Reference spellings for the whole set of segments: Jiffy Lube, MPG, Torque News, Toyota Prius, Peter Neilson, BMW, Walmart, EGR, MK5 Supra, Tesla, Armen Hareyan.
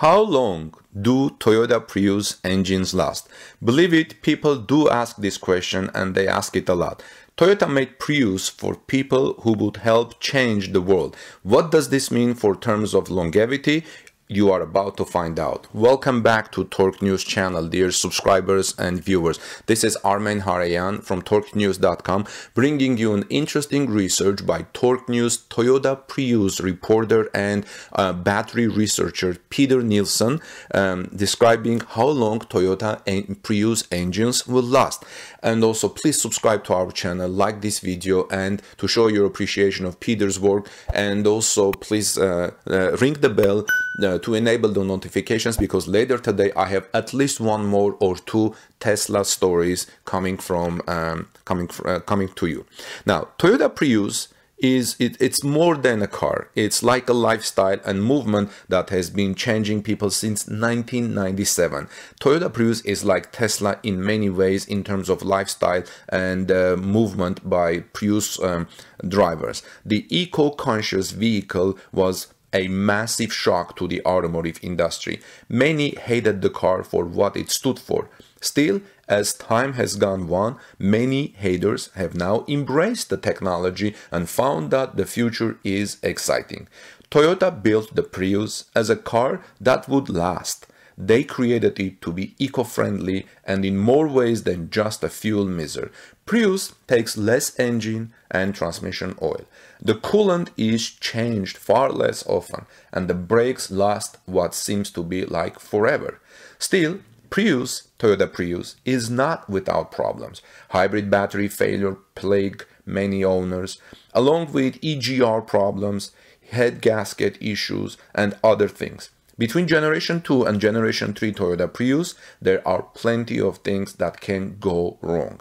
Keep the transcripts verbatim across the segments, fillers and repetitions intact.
How long do Toyota Prius engines last? Believe it, people do ask this question and they ask it a lot. Toyota made Prius for people who would help change the world. What does this mean for terms of longevity? You are about to find out. Welcome back to Torque News channel, dear subscribers and viewers. This is Armen Hareyan from torque news dot com, bringing you an interesting research by Torque News Toyota Prius reporter and uh, battery researcher Peter Neilson, um, describing how long Toyota and Prius engines will last. And also, please subscribe to our channel, like this video, and to show your appreciation of Peter's work. And also, please uh, uh, ring the bell uh, to enable the notifications, because later today I have at least one more or two Tesla stories coming from um, coming uh, coming to you. Now, Toyota Prius is it, it's more than a car. It's like a lifestyle and movement that has been changing people since nineteen ninety-seven. Toyota Prius is like Tesla in many ways in terms of lifestyle and uh, movement by Prius um, drivers. The eco-conscious vehicle was a massive shock to the automotive industry. Many hated the car for what it stood for. Still, as time has gone on, many haters have now embraced the technology and found that the future is exciting. Toyota built the Prius as a car that would last. They created it to be eco-friendly and in more ways than just a fuel miser. Prius takes less engine and transmission oil. The coolant is changed far less often, and the brakes last what seems to be like forever. Still, Prius, Toyota Prius, is not without problems. Hybrid battery failure plague many owners, along with E G R problems, head gasket issues, and other things. Between generation two and generation three Toyota Prius, there are plenty of things that can go wrong.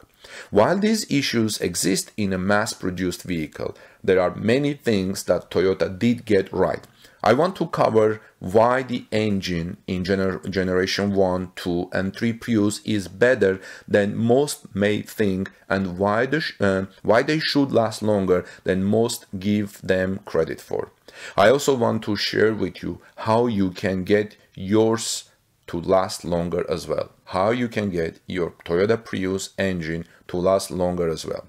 While these issues exist in a mass-produced vehicle, there are many things that Toyota did get right. I want to cover why the engine in gener generation one, two and three Prius is better than most may think, and why, the sh uh, why they should last longer than most give them credit for. I also want to share with you how you can get yours to last longer as well. How you can get your Toyota Prius engine to last longer as well.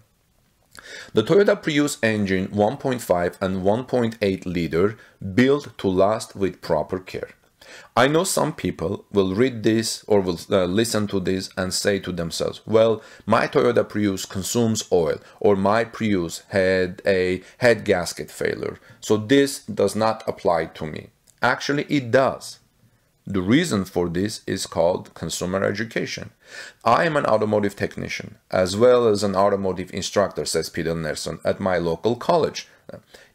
The Toyota Prius engine one point five and one point eight liter, built to last with proper care. I know some people will read this or will uh, listen to this and say to themselves, well, my Toyota Prius consumes oil, or my Prius had a head gasket failure, so this does not apply to me. Actually, it does. The reason for this is called consumer education. I am an automotive technician as well as an automotive instructor, says Peter Neilson, at my local college.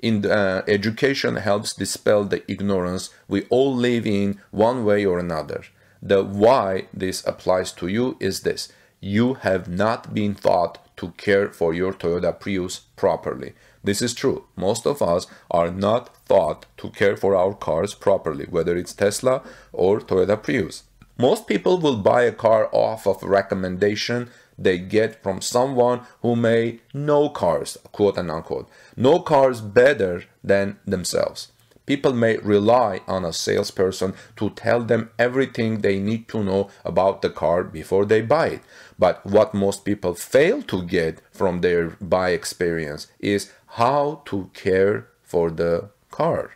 In the, uh, education helps dispel the ignorance we all live in one way or another. The why this applies to you is this: you have not been taught to care for your Toyota Prius properly. This is true. Most of us are not taught to care for our cars properly, whether it's Tesla or Toyota Prius. Most people will buy a car off of a recommendation they get from someone who may know cars, quote and unquote, know cars better than themselves. People may rely on a salesperson to tell them everything they need to know about the car before they buy it. But what most people fail to get from their buy experience is how to care for the car.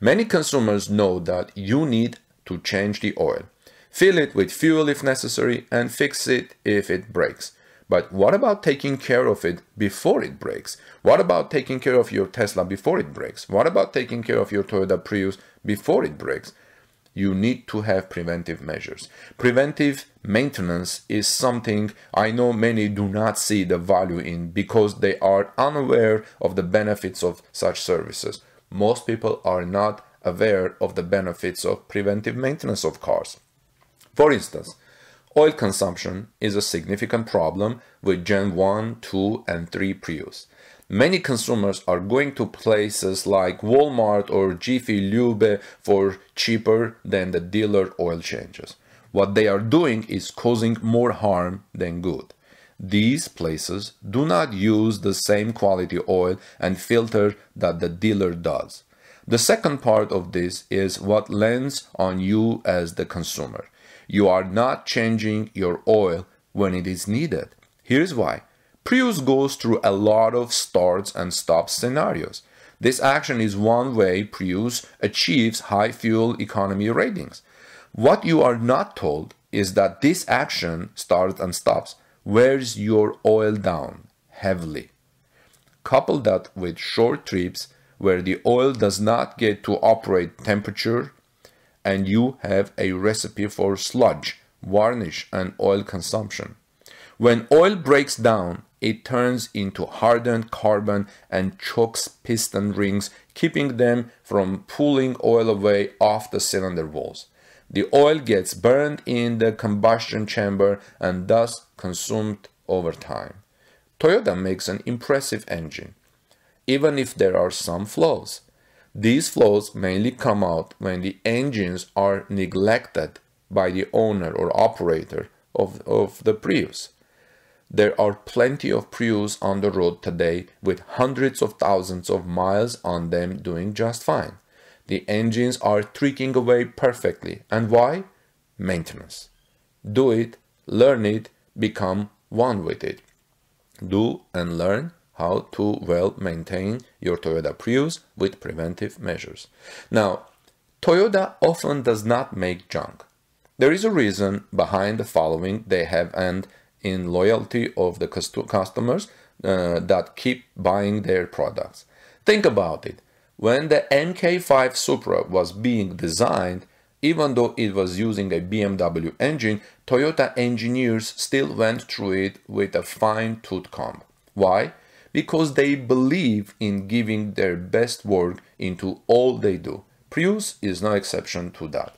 Many consumers know that you need to change the oil, fill it with fuel if necessary, and fix it if it breaks. But what about taking care of it before it breaks? What about taking care of your Tesla before it breaks? What about taking care of your Toyota Prius before it breaks? You need to have preventive measures. Preventive maintenance is something I know many do not see the value in because they are unaware of the benefits of such services. Most people are not aware of the benefits of preventive maintenance of cars. For instance, oil consumption is a significant problem with gen one, two and three Prius. Many consumers are going to places like Walmart or Jiffy Lube for cheaper than the dealer oil changes. What they are doing is causing more harm than good. These places do not use the same quality oil and filter that the dealer does. The second part of this is what lands on you as the consumer. You are not changing your oil when it is needed. Here's why. Prius goes through a lot of starts and stops scenarios. This action is one way Prius achieves high fuel economy ratings. What you are not told is that this action starts and stops, wears your oil down heavily. Couple that with short trips where the oil does not get to operate temperature, and you have a recipe for sludge, varnish, and oil consumption. When oil breaks down, it turns into hardened carbon and chokes piston rings, keeping them from pulling oil away off the cylinder walls. The oil gets burned in the combustion chamber and thus consumed over time. Toyota makes an impressive engine, even if there are some flaws. These flaws mainly come out when the engines are neglected by the owner or operator of, of the Prius. There are plenty of Prius on the road today with hundreds of thousands of miles on them doing just fine. The engines are tricking away perfectly. And why? Maintenance. Do it, learn it, become one with it. Do and learn how to well maintain your Toyota Prius with preventive measures. Now, Toyota often does not make junk. There is a reason behind the following they have and in loyalty of the customers uh, that keep buying their products. Think about it. When the M K five Supra was being designed, even though it was using a B M W engine, Toyota engineers still went through it with a fine-tooth comb. Why? Because they believe in giving their best work into all they do. Prius is no exception to that.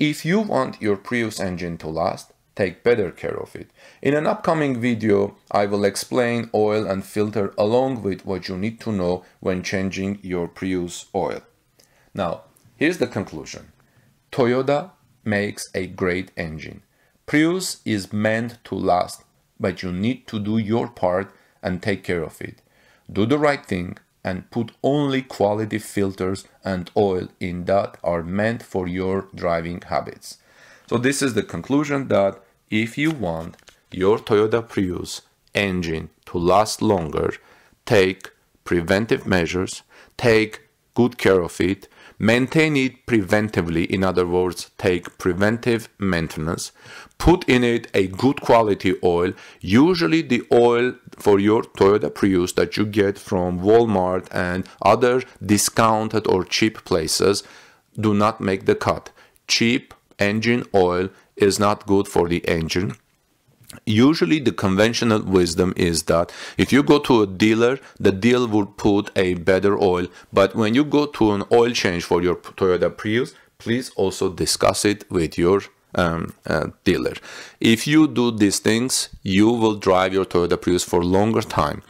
If you want your Prius engine to last, take better care of it. In an upcoming video, I will explain oil and filter along with what you need to know when changing your Prius oil. Now, here's the conclusion. Toyota makes a great engine. Prius is meant to last, but you need to do your part and take care of it. Do the right thing and put only quality filters and oil in that are meant for your driving habits. So this is the conclusion that if you want your Toyota Prius engine to last longer, take preventive measures, take good care of it, maintain it preventively, in other words, take preventive maintenance, put in it a good quality oil. Usually the oil for your Toyota Prius that you get from Walmart and other discounted or cheap places do not make the cut. Cheap engine oil is not good for the engine. Usually the conventional wisdom is that if you go to a dealer, the dealer would put a better oil. But when you go to an oil change for your Toyota Prius, please also discuss it with your um, uh, dealer. If you do these things, you will drive your Toyota Prius for a longer time.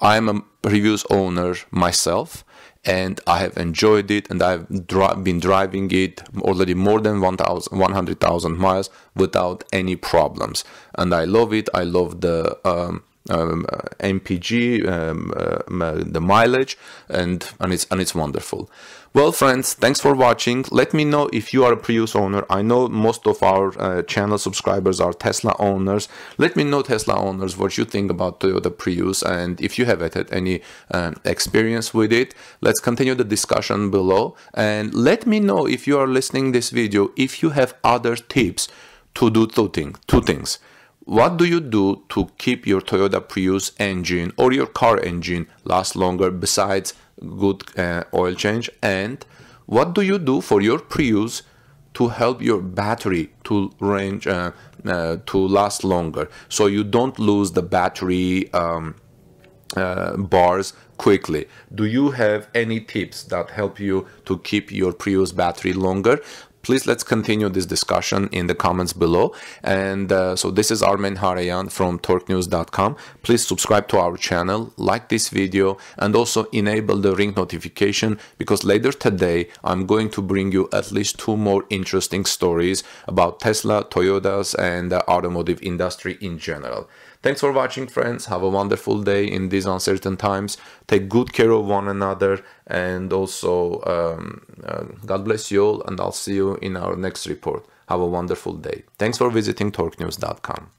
I am a Prius owner myself, and I have enjoyed it, and I've dri been driving it already more than one hundred thousand miles without any problems. And I love it. I love the um, um, M P G, um, uh, the mileage, and, and, it's, and it's wonderful. Well, friends, thanks for watching. Let me know if you are a Prius owner. I know most of our uh, channel subscribers are Tesla owners. Let me know, Tesla owners, what you think about Toyota Prius and if you have had any um, experience with it. Let's continue the discussion below. And let me know, if you are listening this video, if you have other tips to do two, thing, two things. What do you do to keep your Toyota Prius engine or your car engine last longer besides good uh, oil change? And what do you do for your Prius to help your battery to range uh, uh, to last longer, so you don't lose the battery um, uh, bars quickly? Do you have any tips that help you to keep your Prius battery longer? Please, let's continue this discussion in the comments below. And uh, so this is Armen Hareyan from torque news dot com. Please subscribe to our channel, like this video, and also enable the ring notification, because later today I'm going to bring you at least two more interesting stories about Tesla, Toyotas, and the automotive industry in general. Thanks for watching, friends. Have a wonderful day in these uncertain times. Take good care of one another, and also um, uh, God bless you all, and I'll see you in our next report. Have a wonderful day. Thanks for visiting torque news dot com.